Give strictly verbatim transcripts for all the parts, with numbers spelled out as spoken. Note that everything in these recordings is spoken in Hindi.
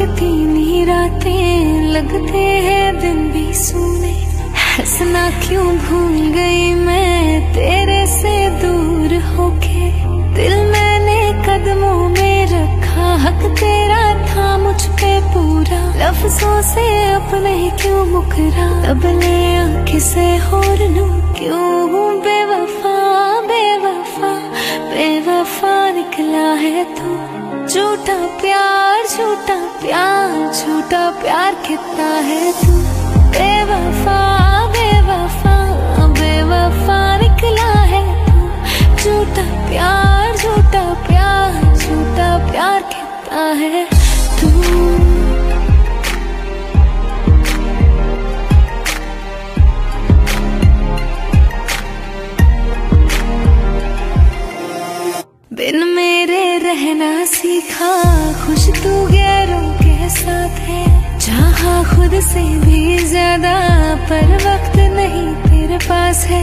कटती नहीं रातें, लगते हैं दिन भी सुने। हंसना क्यों भूल गई मैं तेरे से दूर होके। दिल मैंने कदमों में रखा, हक तेरा था मुझ पे पूरा। लफ्जों से अपने क्यों मुकरा, अब ले आंखें से होर लूं। क्यों बेवफा बेवफा बेवफा निकला है तू। झूठा प्यार झूठा प्यार झूठा प्यार कितना है तू। बेवफा बेवफा बेवफा निकला है तू। झूठा प्यार झूठा प्यार झूठा प्यार कितना है तू। बिन मेरे रहना सीखा, खुश तू गैरों के साथ है। चाहा खुद से भी ज्यादा, पर वक्त नहीं तेरे पास है,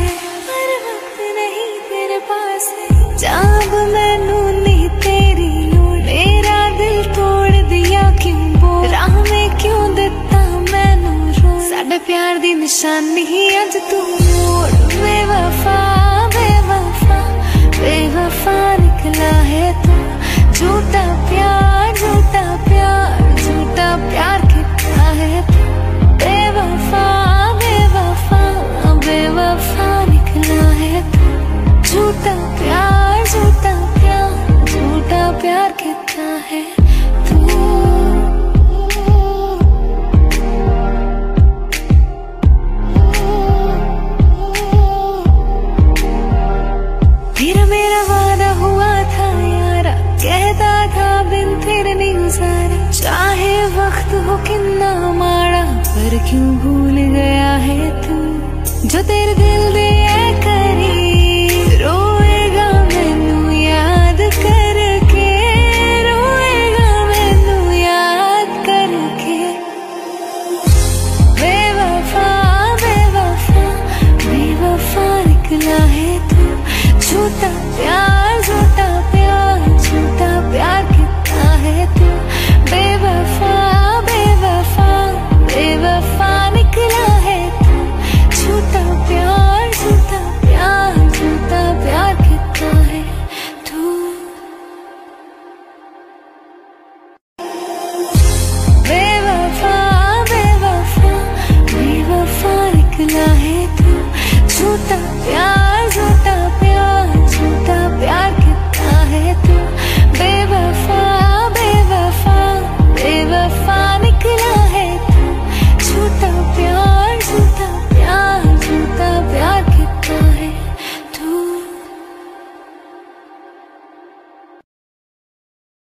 पर वक्त नहीं तेरे पास है। जब मैनू नी तेरी लोड़, मेरा दिल तोड़ दिया क्यों बो। राह में क्यों दिता मैनू रो, साडे प्यार दी निशानी ही अज तू मोड़। बेवफा बेवफा बेवफा निकला है तू। झूठा प्यार झूठा प्यार झूठा प्यार कितना है तू। बेवफा बेवफा बेवफा निकला है तू। झूठा प्यार झूठा प्यार झूठा प्यार कितना है तू। तेरा मेरा वादा हुआ था यारा, कहता था बिन तेरे नहीं गुजारा। चाहे वक्त हो कितना माड़ा, पर क्यों भूल गया है तू। जो तेरे दिल